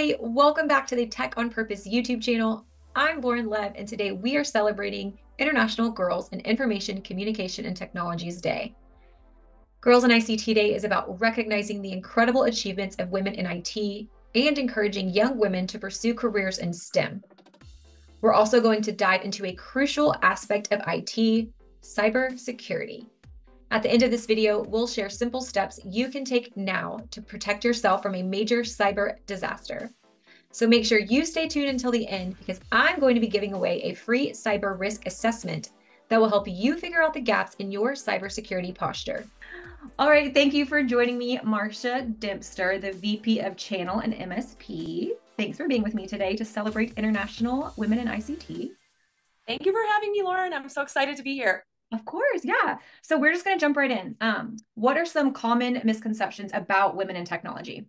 everybody, welcome back to the Tech on Purpose YouTube channel. I'm Lauren Lev, and today we are celebrating International Girls in Information, Communication, and Technologies Day. Girls in ICT Day is about recognizing the incredible achievements of women in IT and encouraging young women to pursue careers in STEM. We're also going to dive into a crucial aspect of IT, cybersecurity. At the end of this video, we'll share simple steps you can take now to protect yourself from a major cyber disaster. So make sure you stay tuned until the end, because I'm going to be giving away a free cyber risk assessment that will help you figure out the gaps in your cybersecurity posture. All right, thank you for joining me, Marcia Dempster, the VP of Channel and MSP. Thanks for being with me today to celebrate International Women in ICT. Thank you for having me, Lauren. I'm so excited to be here. Of course, yeah. So we're just going to jump right in. What are some common misconceptions about women in technology?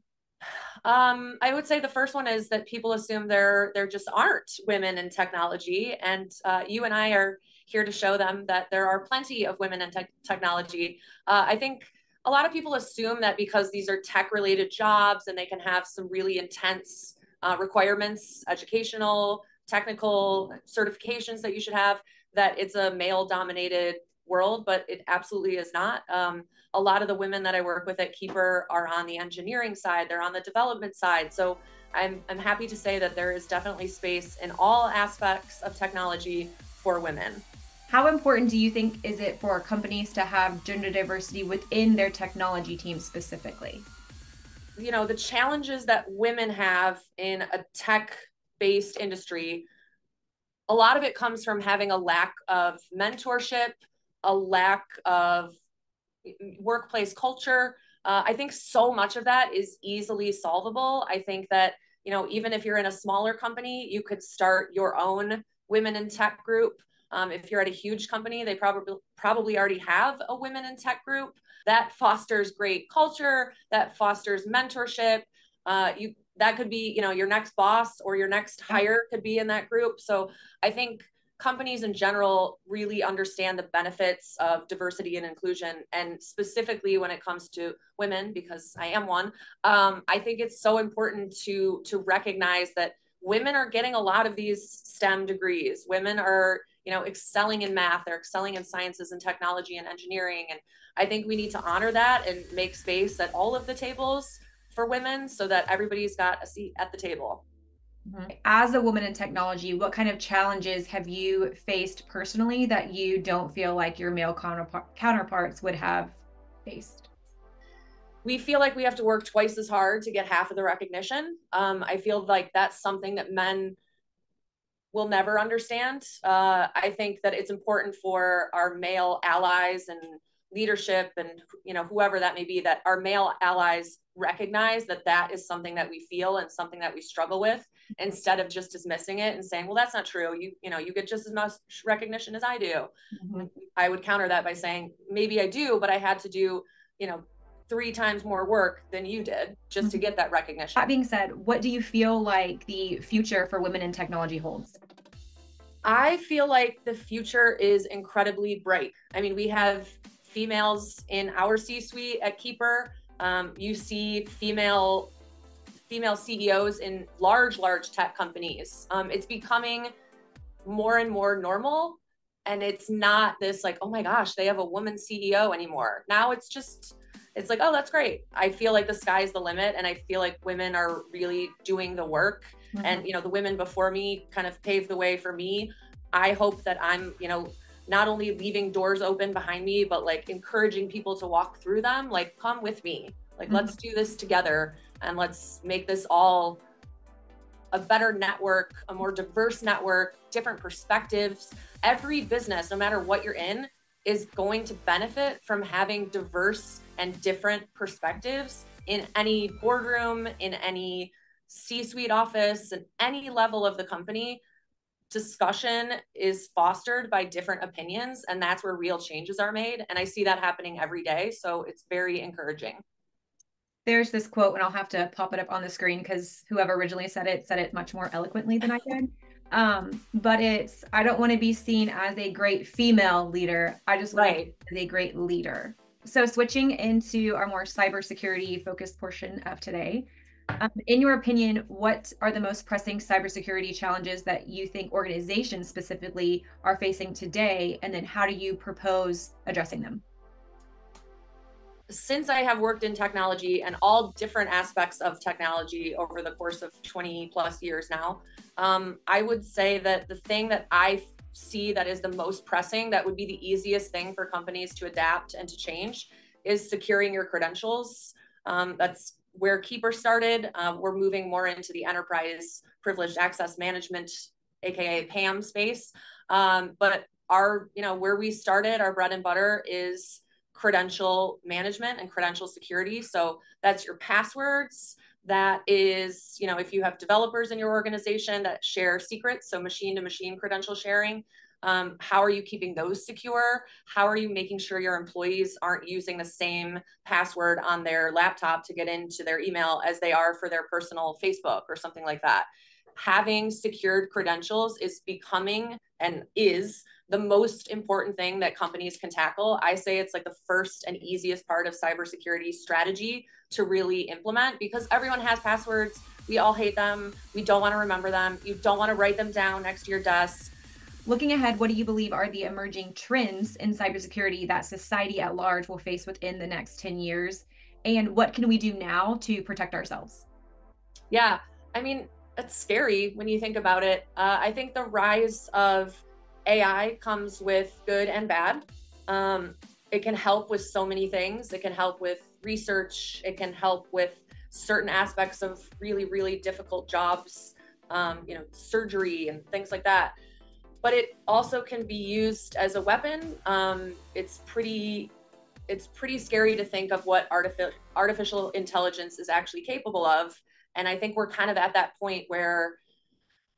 I would say the first one is that people assume there just aren't women in technology, and you and I are here to show them that there are plenty of women in technology. I think a lot of people assume that because these are tech-related jobs and they can have some really intense requirements, educational, technical certifications that you should have, that it's a male-dominated world, but it absolutely is not. A lot of the women that I work with at Keeper are on the engineering side, they're on the development side. So I'm happy to say that there is definitely space in all aspects of technology for women. How important do you think is it for companies to have gender diversity within their technology team specifically? You know, the challenges that women have in a tech-based industry, a lot of it comes from having a lack of mentorship, a lack of workplace culture. I think so much of that is easily solvable. I think that, you know, even if you're in a smaller company, you could start your own women in tech group. If you're at a huge company, they probably already have a women in tech group. That fosters great culture, that fosters mentorship. That could be, you know, your next boss or your next hire could be in that group. So I think companies in general really understand the benefits of diversity and inclusion, and specifically when it comes to women, because I am one. I think it's so important to recognize that women are getting a lot of these STEM degrees. Women are, you know, excelling in math, they're excelling in sciences and technology and engineering. And I think we need to honor that and make space at all of the tables for women so that everybody's got a seat at the table. As a woman in technology, what kind of challenges have you faced personally that you don't feel like your male counterparts would have faced? We feel like we have to work twice as hard to get half of the recognition. I feel like that's something that men will never understand. I think that it's important for our male allies and leadership and, you know, whoever that may be, that our male allies recognize that that is something that we feel and something that we struggle with, instead of just dismissing it and saying, well, that's not true. You know, you get just as much recognition as I do. Mm-hmm. I would counter that by saying, maybe I do, but I had to do, you know, 3 times more work than you did just to get that recognition. That being said, what do you feel like the future for women in technology holds? I feel like the future is incredibly bright. I mean, we have females in our C-suite at Keeper. You see female CEOs in large tech companies. It's becoming more and more normal. And it's not this like, oh my gosh, they have a woman CEO anymore. Now it's just, it's like, oh, that's great. I feel like the sky's the limit. And I feel like women are really doing the work. Mm-hmm. And, you know, the women before me kind of paved the way for me. I hope that I'm, you know, not only leaving doors open behind me, but like encouraging people to walk through them, like, come with me, like, mm-hmm. let's do this together and let's make this all a better network, a more diverse network, different perspectives. Every business, no matter what you're in, is going to benefit from having diverse and different perspectives in any boardroom, in any C-suite office, and any level of the company. Discussion is fostered by different opinions, and that's where real changes are made. And I see that happening every day. So it's very encouraging. There's this quote, and I'll have to pop it up on the screen because whoever originally said it much more eloquently than I did. But it's, I don't want to be seen as a great female leader. I just want to be as a great leader. So switching into our more cybersecurity focused portion of today, In your opinion, what are the most pressing cybersecurity challenges that you think organizations specifically are facing today? And then how do you propose addressing them? Since I have worked in technology and all different aspects of technology over the course of 20 plus years now, I would say that the thing that I see that is the most pressing, that would be the easiest thing for companies to adapt and to change, is securing your credentials. That's where Keeper started. We're moving more into the enterprise privileged access management, aka PAM space. But our, where we started, our bread and butter is credential management and credential security. So that's your passwords. That is, if you have developers in your organization that share secrets, so machine-to-machine credential sharing, how are you keeping those secure? How are you making sure your employees aren't using the same password on their laptop to get into their email as they are for their personal Facebook or something like that? Having secured credentials is becoming and is the most important thing that companies can tackle. I say it's like the first and easiest part of cybersecurity strategy to really implement, because everyone has passwords. We all hate them. We don't want to remember them. You don't want to write them down next to your desk. Looking ahead, what do you believe are the emerging trends in cybersecurity that society at large will face within the next 10 years? And what can we do now to protect ourselves? Yeah, I mean, that's scary when you think about it. I think the rise of AI comes with good and bad. It can help with so many things. It can help with research. It can help with certain aspects of really, really difficult jobs, surgery and things like that. But it also can be used as a weapon. It's pretty scary to think of what artificial intelligence is actually capable of. And I think we're kind of at that point where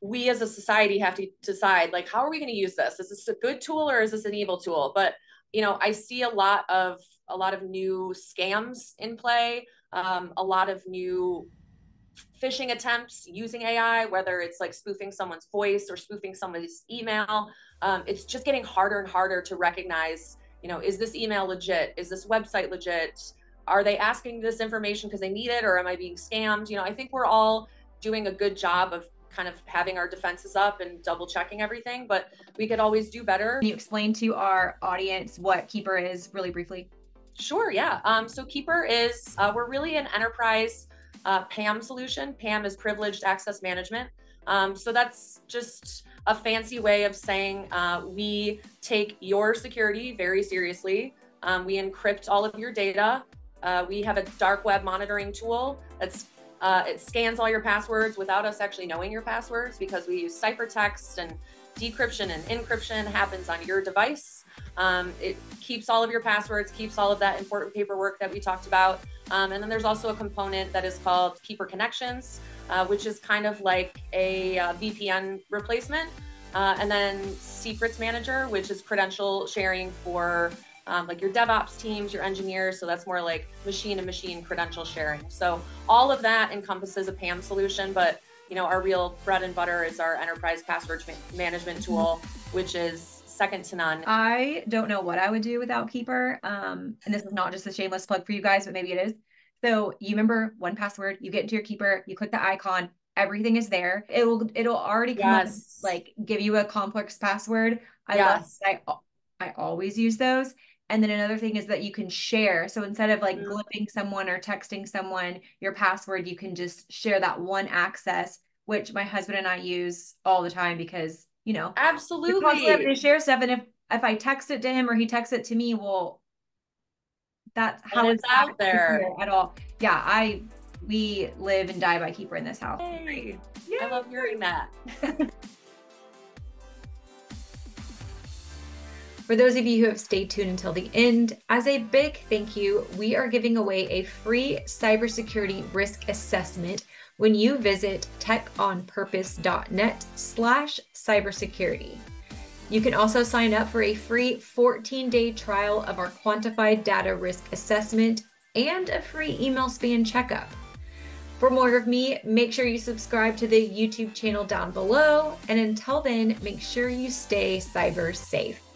we as a society have to decide, like, how are we going to use this? Is this a good tool or is this an evil tool? But, I see a lot of new scams in play, a lot of new phishing attempts using AI, whether it's like spoofing someone's voice or spoofing somebody's email. It's just getting harder and harder to recognize, is this email legit? Is this website legit? Are they asking this information because they need it, or am I being scammed? I think we're all doing a good job of kind of having our defenses up and double checking everything, but we could always do better. Can you explain to our audience what Keeper is really briefly? Sure, yeah. So Keeper is, we're really an enterprise PAM solution. PAM is privileged access management. So that's just a fancy way of saying we take your security very seriously. We encrypt all of your data. We have a dark web monitoring tool that's it scans all your passwords without us actually knowing your passwords, because we use ciphertext, and decryption and encryption happens on your device. It keeps all of your passwords, keeps all of that important paperwork that we talked about. And then there's also a component that is called Keeper Connections, which is kind of like a VPN replacement. And then Secrets Manager, which is credential sharing for like your DevOps teams, your engineers. So that's more like machine-to-machine credential sharing. So all of that encompasses a PAM solution, but our real bread and butter is our enterprise password management tool, which is second to none. I don't know what I would do without Keeper. And this is not just a shameless plug for you guys, but maybe it is. So you remember 1Password, you get into your Keeper, you click the icon, everything is there. It'll already come up, like give you a complex password. I always use those. And then another thing is that you can share. So instead of like glyphing someone or texting someone your password, you can just share that one access, which my husband and I use all the time because, absolutely, they share stuff. And if I text it to him or he texts it to me, well, that's how it's out there at all. Yeah. We live and die by Keeper in this house. Yay. Yay. I love hearing that. For those of you who have stayed tuned until the end, as a big thank you, we are giving away a free cybersecurity risk assessment when you visit techonpurpose.net/cybersecurity. You can also sign up for a free 14-day trial of our quantified data risk assessment and a free email spam checkup. For more of me, make sure you subscribe to the YouTube channel down below, and until then, make sure you stay cyber safe.